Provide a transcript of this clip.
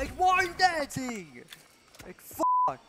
Like, why are you dancing? Like, fuck.